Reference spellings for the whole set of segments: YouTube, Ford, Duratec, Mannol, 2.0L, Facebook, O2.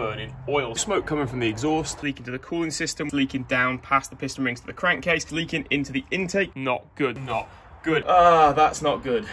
burning oil. Smoke coming from the exhaust, leaking to the cooling system, leaking down past the piston rings to the crankcase, leaking into the intake. Not good, not good. Ah, that's not good.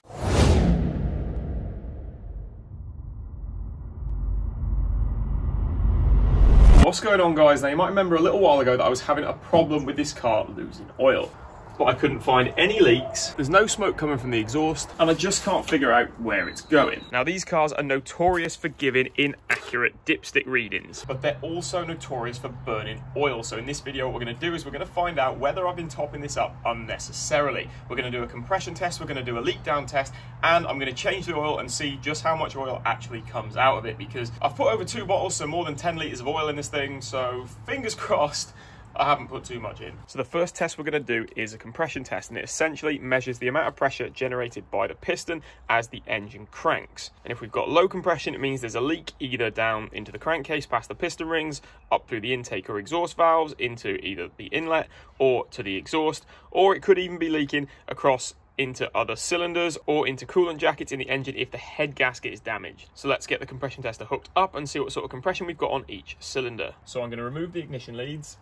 What's going on, guys? Now, you might remember a little while ago that I was having a problem with this car losing oil, but I couldn't find any leaks. There's no smoke coming from the exhaust, and I just can't figure out where it's going. Now, these cars are notorious for giving inaccurate dipstick readings, but they're also notorious for burning oil. So in this video, what we're going to do is we're going to find out whether I've been topping this up unnecessarily. We're going to do a compression test, we're going to do a leak down test, and I'm going to change the oil and see just how much oil actually comes out of it, because I've put over 2 bottles, so more than 10 litres of oil in this thing, so fingers crossed I haven't put too much in. So the first test we're going to do is a compression test, and it essentially measures the amount of pressure generated by the piston as the engine cranks. And if we've got low compression, it means there's a leak either down into the crankcase, past the piston rings, up through the intake or exhaust valves, into either the inlet or to the exhaust, or it could even be leaking across into other cylinders or into coolant jackets in the engine if the head gasket is damaged. So let's get the compression tester hooked up and see what sort of compression we've got on each cylinder. So I'm going to remove the ignition leads,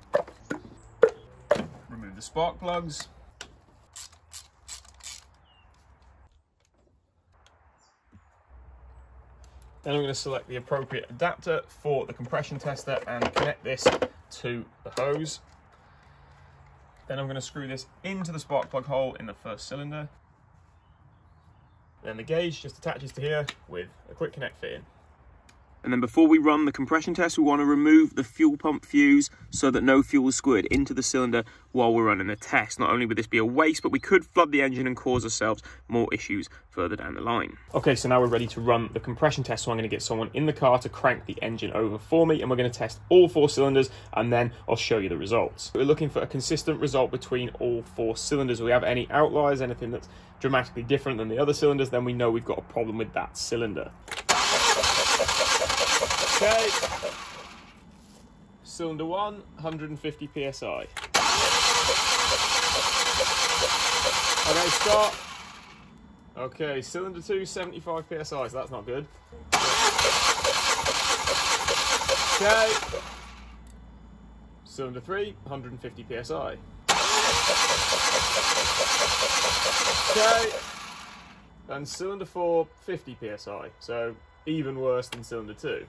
remove the spark plugs, then I'm going to select the appropriate adapter for the compression tester and connect this to the hose. Then I'm going to screw this into the spark plug hole in the first cylinder. Then the gauge just attaches to here with a quick connect fit in. And then before we run the compression test, we want to remove the fuel pump fuse so that no fuel is squirted into the cylinder while we're running the test. Not only would this be a waste, but we could flood the engine and cause ourselves more issues further down the line. Okay, so now we're ready to run the compression test. So I'm going to get someone in the car to crank the engine over for me, and we're going to test all 4 cylinders, and then I'll show you the results. We're looking for a consistent result between all 4 cylinders. If we have any outliers, anything that's dramatically different than the other cylinders, then we know we've got a problem with that cylinder. Okay, cylinder 1, 150 psi. Okay, stop. Okay, cylinder 2, 75 psi, so that's not good. Okay, cylinder 3, 150 psi. Okay, and cylinder 4, 50 psi, so even worse than cylinder 2.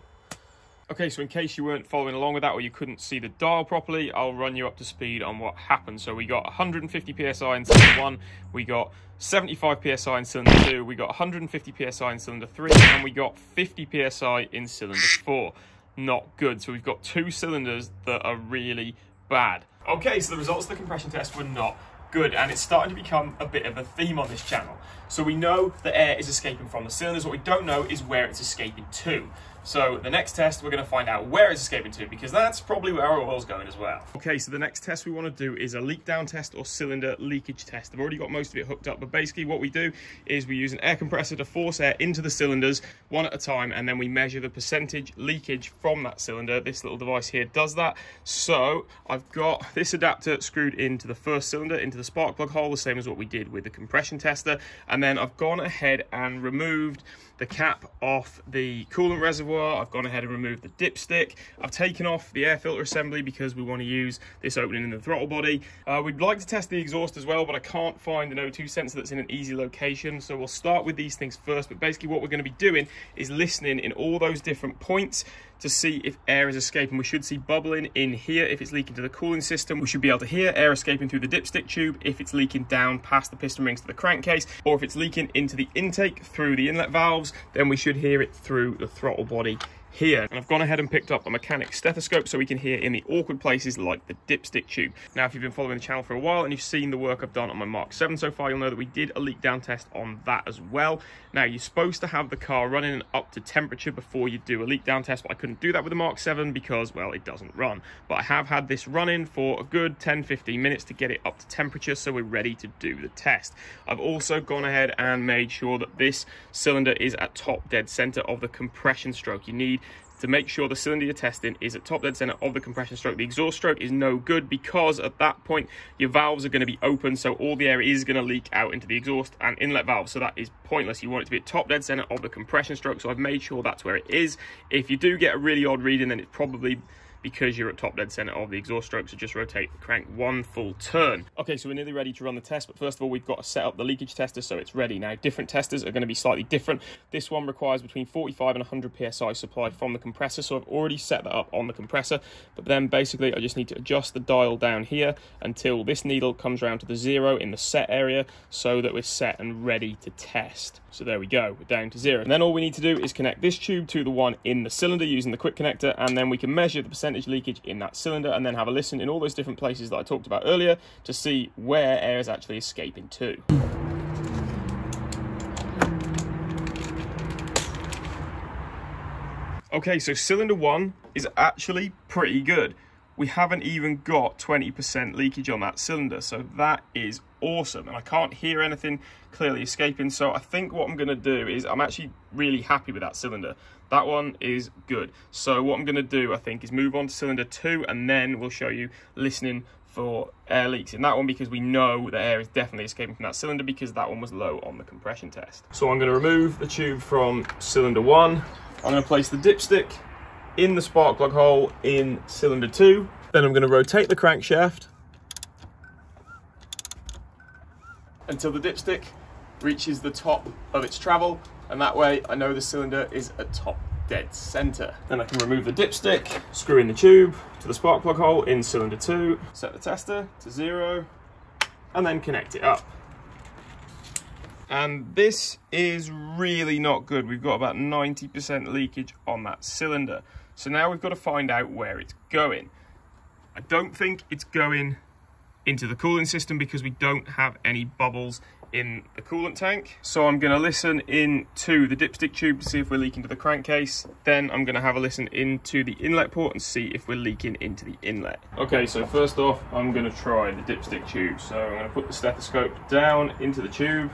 Okay, so in case you weren't following along with that or you couldn't see the dial properly, I'll run you up to speed on what happened. So we got 150 psi in cylinder 1, we got 75 psi in cylinder 2, we got 150 psi in cylinder 3, and we got 50 psi in cylinder 4. Not good. So we've got 2 cylinders that are really bad. Okay, so the results of the compression test were not good, and it's starting to become a bit of a theme on this channel. So we know the air is escaping from the cylinders. What we don't know is where it's escaping to. So the next test, we're going to find out where it's escaping to, because that's probably where our oil's going as well. Okay, so the next test we want to do is a leak down test or cylinder leakage test. I've already got most of it hooked up, but basically what we do is we use an air compressor to force air into the cylinders one at a time, and then we measure the percentage leakage from that cylinder. This little device here does that. So I've got this adapter screwed into the first cylinder, into the spark plug hole, the same as what we did with the compression tester. And then I've gone ahead and removed the cap off the coolant reservoir. I've gone ahead and removed the dipstick. I've taken off the air filter assembly because we want to use this opening in the throttle body. We'd like to test the exhaust as well, but I can't find an O2 sensor that's in an easy location, so we'll start with these things first. But basically what we're going to be doing is listening in all those different points to see if air is escaping. We should see bubbling in here if it's leaking to the cooling system. We should be able to hear air escaping through the dipstick tube if it's leaking down past the piston rings to the crankcase, or if it's leaking into the intake through the inlet valves, then we should hear it through the throttle body here. And I've gone ahead and picked up a mechanic stethoscope so we can hear in the awkward places like the dipstick tube. Now, if you've been following the channel for a while and you've seen the work I've done on my Mark 7 so far, you'll know that we did a leak down test on that as well. Now, you're supposed to have the car running and up to temperature before you do a leak down test, but I couldn't do that with the Mark 7 because, well, it doesn't run. But I have had this running for a good 10-15 minutes to get it up to temperature, so we're ready to do the test. I've also gone ahead and made sure that this cylinder is at top dead center of the compression stroke. You need to make sure the cylinder you're testing is at top dead center of the compression stroke. The exhaust stroke is no good because at that point your valves are going to be open, so all the air is going to leak out into the exhaust and inlet valves, so that is pointless. You want it to be at top dead center of the compression stroke, so I've made sure that's where it is. If you do get a really odd reading, then it's probably because you're at top dead center of the exhaust stroke, so just rotate the crank one full turn. Okay, so we're nearly ready to run the test, but first of all, we've got to set up the leakage tester so it's ready. Now, different testers are going to be slightly different. This one requires between 45 and 100 PSI supplied from the compressor, so I've already set that up on the compressor, but then basically I just need to adjust the dial down here until this needle comes around to the zero in the set area so that we're set and ready to test. So there we go, we're down to zero. And then all we need to do is connect this tube to the one in the cylinder using the quick connector, and then we can measure the percentage leakage in that cylinder and then have a listen in all those different places that I talked about earlier to see where air is actually escaping to. Okay, so cylinder one is actually pretty good. We haven't even got 20% leakage on that cylinder, so that is awesome. And I can't hear anything clearly escaping, so I think what I'm going to do is I'm actually really happy with that cylinder. That one is good. So what I'm going to do, I think, is move on to cylinder two, and then we'll show you listening for air leaks in that one, because we know the air is definitely escaping from that cylinder because that one was low on the compression test. So I'm going to remove the tube from cylinder one. I'm going to place the dipstick in the spark plug hole in cylinder two. Then I'm going to rotate the crankshaft until the dipstick reaches the top of its travel, and that way I know the cylinder is at top dead center. Then I can remove the dipstick, screw in the tube to the spark plug hole in cylinder two, set the tester to zero, and then connect it up. And this is really not good. We've got about 90% leakage on that cylinder. So now we've got to find out where it's going. I don't think it's going into the cooling system because we don't have any bubbles in the coolant tank. So I'm going to listen into the dipstick tube to see if we're leaking to the crankcase. Then I'm going to have a listen into the inlet port and see if we're leaking into the inlet. Okay, so first off, I'm going to try the dipstick tube. So I'm going to put the stethoscope down into the tube,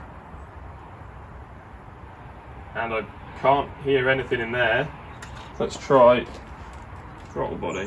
and I can't hear anything in there. Let's try throttle body.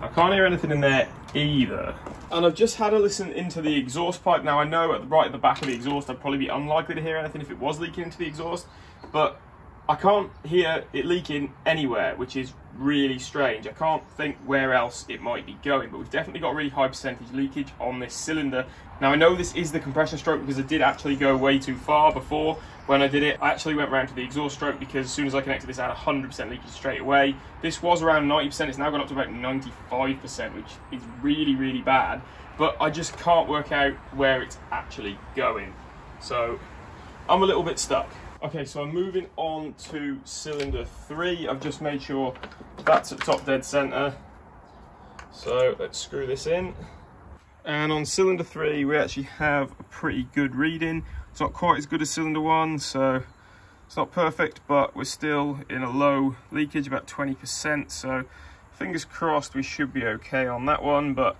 I can't hear anything in there either. And I've just had a listen into the exhaust pipe. Now I know right at the back of the exhaust, I'd probably be unlikely to hear anything if it was leaking into the exhaust, but I can't hear it leaking anywhere, which is really strange. I can't think where else it might be going, but we've definitely got a really high percentage leakage on this cylinder. Now I know this is the compression stroke because I did actually go way too far before when I did it. I actually went round to the exhaust stroke because as soon as I connected this, I had 100% leakage straight away. This was around 90%, it's now gone up to about 95%, which is really, really bad, but I just can't work out where it's actually going. So I'm a little bit stuck. Okay, so I'm moving on to cylinder three. I've just made sure that's at top dead center. So let's screw this in. And on cylinder three, we actually have a pretty good reading. It's not quite as good as cylinder one, so it's not perfect, but we're still in a low leakage, about 20%. So fingers crossed we should be okay on that one, but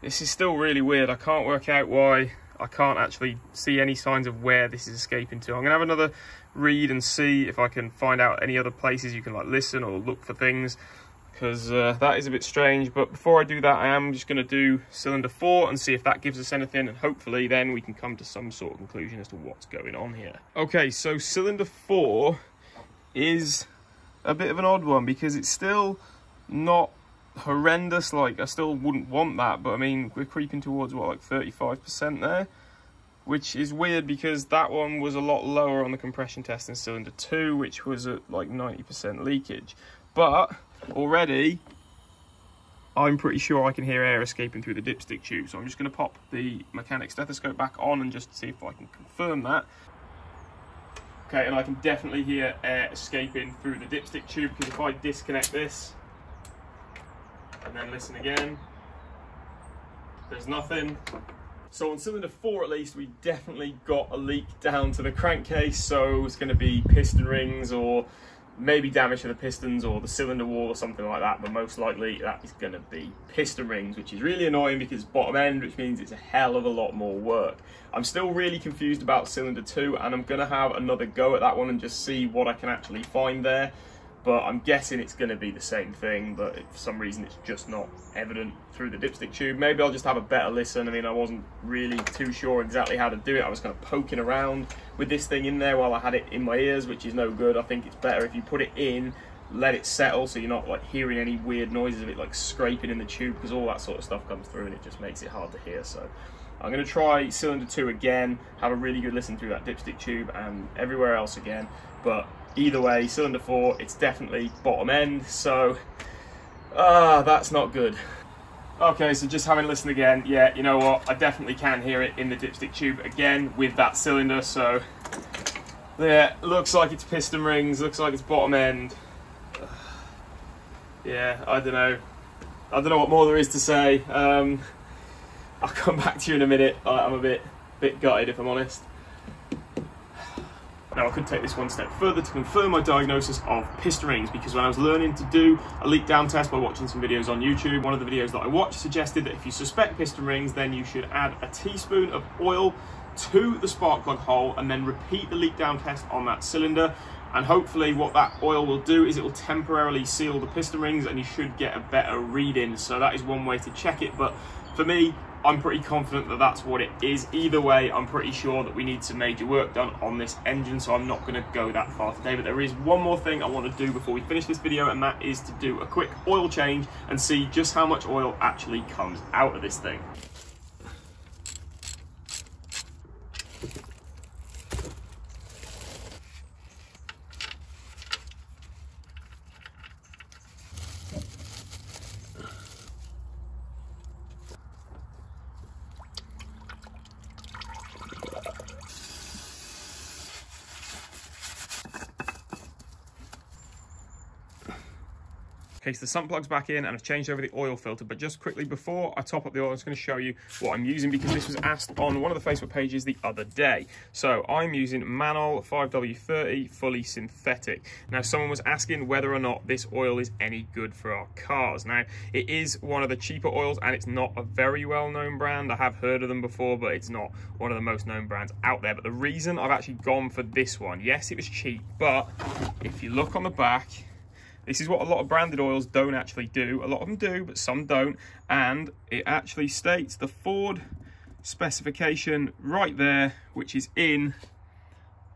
this is still really weird. I can't work out why. I can't actually see any signs of where this is escaping to. I'm gonna have another read and see if I can find out any other places you can like listen or look for things, because that is a bit strange. But before I do that, I am just gonna do cylinder four and see if that gives us anything, and hopefully then we can come to some sort of conclusion as to what's going on here. Okay, so cylinder four is a bit of an odd one because it's still not horrendous. Like I still wouldn't want that, but I mean we're creeping towards what, like 35% there, which is weird because that one was a lot lower on the compression test in cylinder two, which was at like 90% leakage. But already I'm pretty sure I can hear air escaping through the dipstick tube, so I'm just going to pop the mechanic stethoscope back on and just see if I can confirm that. Okay, and I can definitely hear air escaping through the dipstick tube, because if I disconnect this and then listen again, there's nothing. So on cylinder four, at least, we definitely got a leak down to the crankcase. So it's going to be piston rings or maybe damage to the pistons or the cylinder wall or something like that, but most likely that is going to be piston rings, which is really annoying because it's bottom end, which means it's a hell of a lot more work. I'm still really confused about cylinder 2, and I'm going to have another go at that one and just see what I can actually find there, but I'm guessing it's going to be the same thing, but if for some reason it's just not evident through the dipstick tube. Maybe I'll just have a better listen. I mean, I wasn't really too sure exactly how to do it. I was kind of poking around with this thing in there while I had it in my ears, which is no good. I think it's better if you put it in, let it settle, so you're not like hearing any weird noises of it like scraping in the tube, because all that sort of stuff comes through and it just makes it hard to hear. So I'm going to try cylinder 2 again, have a really good listen through that dipstick tube and everywhere else again, but either way, cylinder 4, it's definitely bottom end, so that's not good. Okay, so just having a listen again, yeah, you know what, I definitely can hear it in the dipstick tube again with that cylinder, so yeah, looks like it's piston rings, looks like it's bottom end. Yeah, I don't know what more there is to say. I'll come back to you in a minute. I'm a bit gutted, if I'm honest. Now, I could take this one step further to confirm my diagnosis of piston rings, because when I was learning to do a leak down test by watching some videos on YouTube, one of the videos that I watched suggested that if you suspect piston rings, then you should add a teaspoon of oil to the spark plug hole and then repeat the leak down test on that cylinder. And hopefully what that oil will do is it will temporarily seal the piston rings and you should get a better reading. So that is one way to check it, but for me, I'm pretty confident that that's what it is. Either way, I'm pretty sure that we need some major work done on this engine, so I'm not going to go that far today. But there is one more thing I want to do before we finish this video, and that is to do a quick oil change and see just how much oil actually comes out of this thing. Okay, so the sump plug's back in and I've changed over the oil filter, but just quickly before I top up the oil, I'm just going to show you what I'm using, because this was asked on one of the Facebook pages the other day. So I'm using Mannol 5W30 fully synthetic. Now, someone was asking whether or not this oil is any good for our cars. Now, it is one of the cheaper oils and it's not a very well-known brand. I have heard of them before, but it's not one of the most known brands out there. But the reason I've actually gone for this one, yes, it was cheap, but if you look on the back, this is what a lot of branded oils don't actually do. A lot of them do, but some don't. And it actually states the Ford specification right there, which is in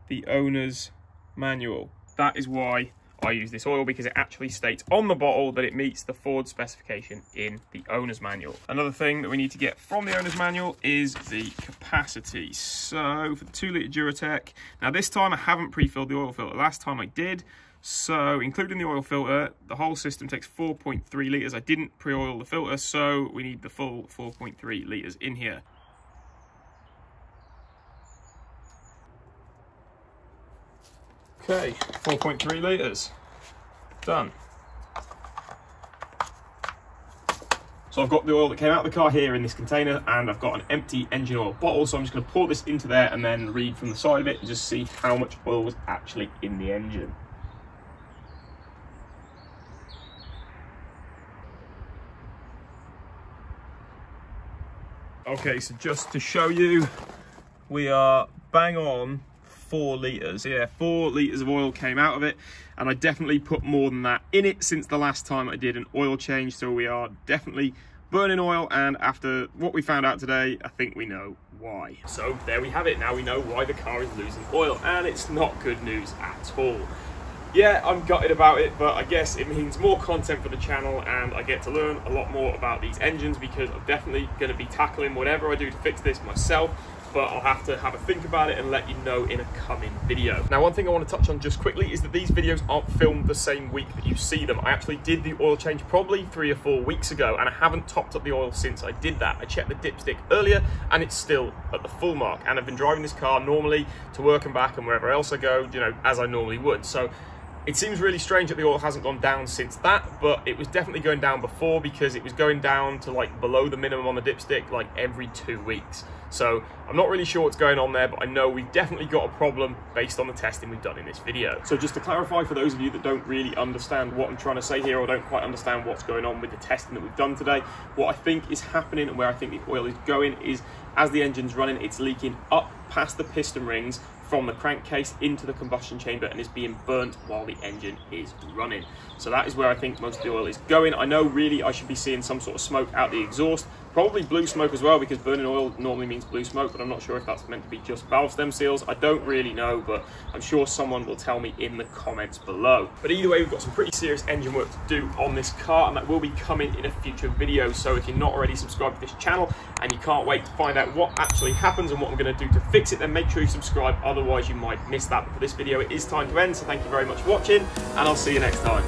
the owner's manual. That is why I use this oil, because it actually states on the bottle that it meets the Ford specification in the owner's manual. Another thing that we need to get from the owner's manual is the capacity. So for the 2-litre Duratec, now this time I haven't pre-filled the oil filter. Last time I did. So including the oil filter, the whole system takes 4.3 litres. I didn't pre-oil the filter, so we need the full 4.3 litres in here. Okay, 4.3 litres, done. So I've got the oil that came out of the car here in this container, and I've got an empty engine oil bottle, so I'm just going to pour this into there and then read from the side of it and just see how much oil was actually in the engine. Okay, so just to show you, we are bang on 4 litres. Yeah, 4 litres of oil came out of it, and I definitely put more than that in it since the last time I did an oil change, so we are definitely burning oil, and after what we found out today, I think we know why. So there we have it. Now we know why the car is losing oil, and it's not good news at all. Yeah, I'm gutted about it, but I guess it means more content for the channel and I get to learn a lot more about these engines, because I'm definitely going to be tackling whatever I do to fix this myself, but I'll have to have a think about it and let you know in a coming video. Now, one thing I want to touch on just quickly is that these videos aren't filmed the same week that you see them. I actually did the oil change probably 3 or 4 weeks ago, and I haven't topped up the oil since I did that. I checked the dipstick earlier and it's still at the full mark, and I've been driving this car normally to work and back and wherever else I go, you know, as I normally would. So it seems really strange that the oil hasn't gone down since that, but it was definitely going down before, because it was going down to like below the minimum on the dipstick like every 2 weeks. So I'm not really sure what's going on there, but I know we've definitely got a problem based on the testing we've done in this video. So just to clarify for those of you that don't really understand what I'm trying to say here or don't quite understand what's going on with the testing that we've done today, what I think is happening and where I think the oil is going is as the engine's running, it's leaking up past the piston rings from the crankcase into the combustion chamber and is being burnt while the engine is running. So that is where I think most of the oil is going. I know really I should be seeing some sort of smoke out the exhaust, probably blue smoke as well, because burning oil normally means blue smoke, but I'm not sure if that's meant to be just valve stem seals. I don't really know, but I'm sure someone will tell me in the comments below. But either way, we've got some pretty serious engine work to do on this car, and that will be coming in a future video. So if you're not already subscribed to this channel and you can't wait to find out what actually happens and what I'm going to do to fix it, then make sure you subscribe, otherwise you might miss that. But for this video, it is time to end, so thank you very much for watching, and I'll see you next time.